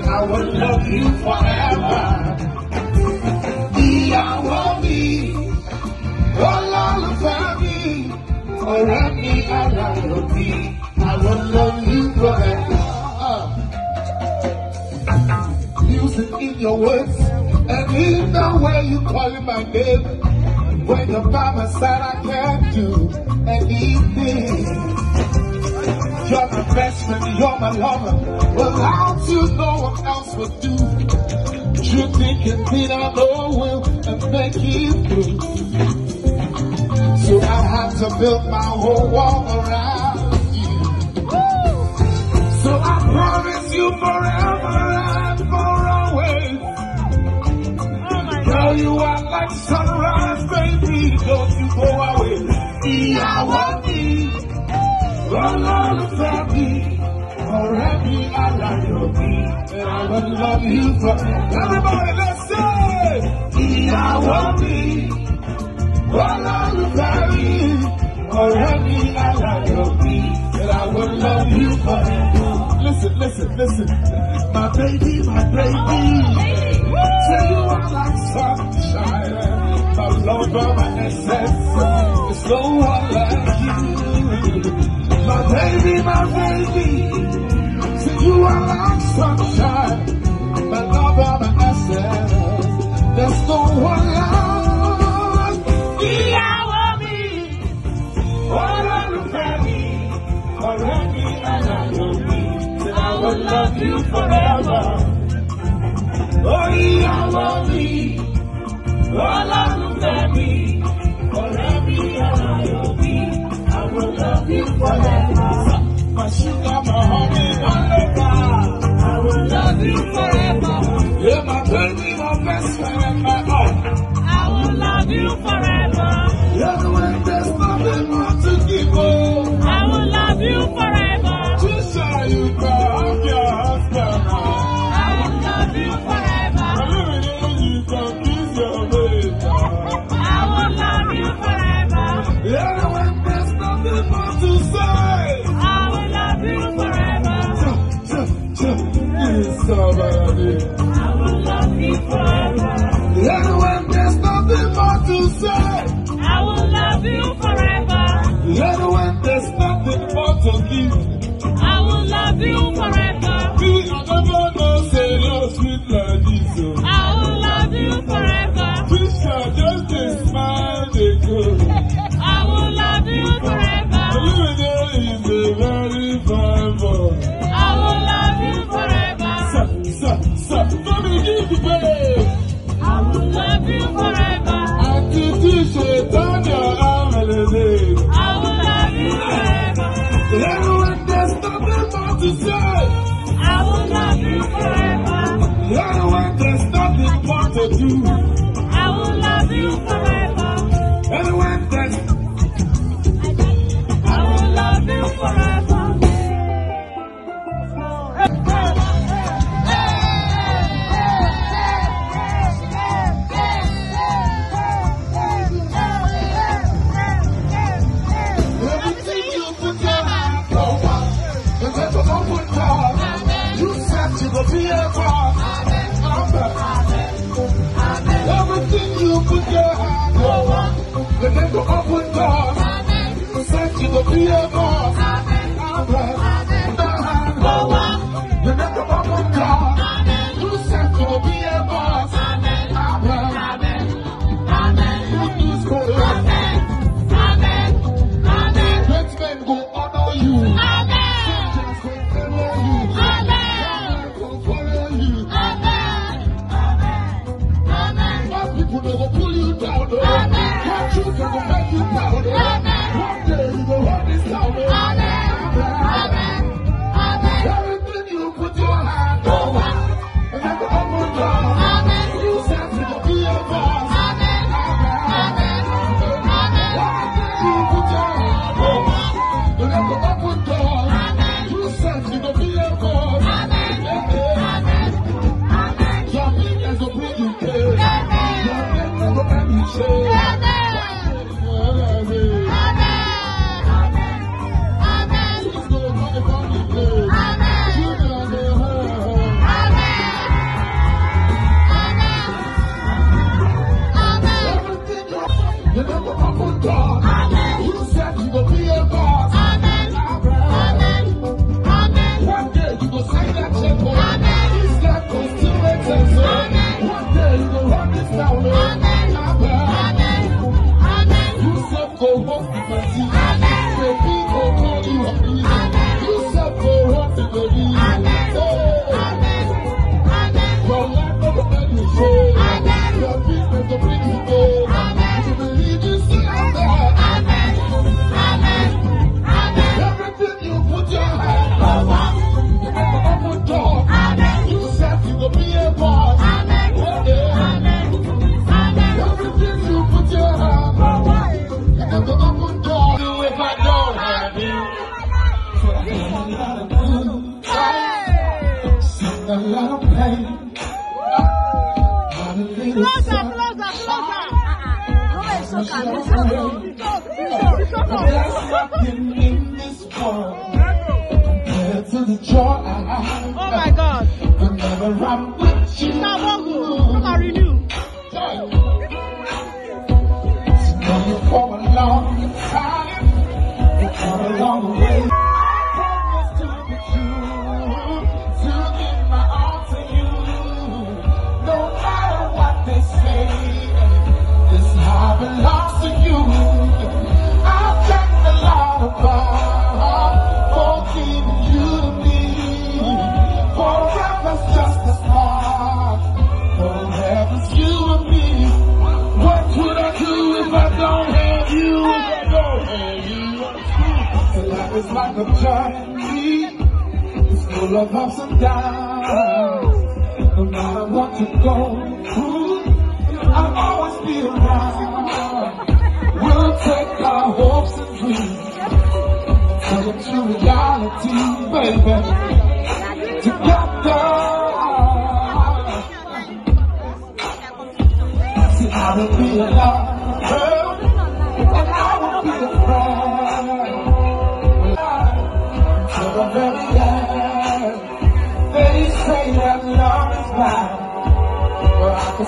I will love you forever.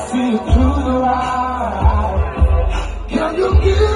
See you through the ride. Can you give?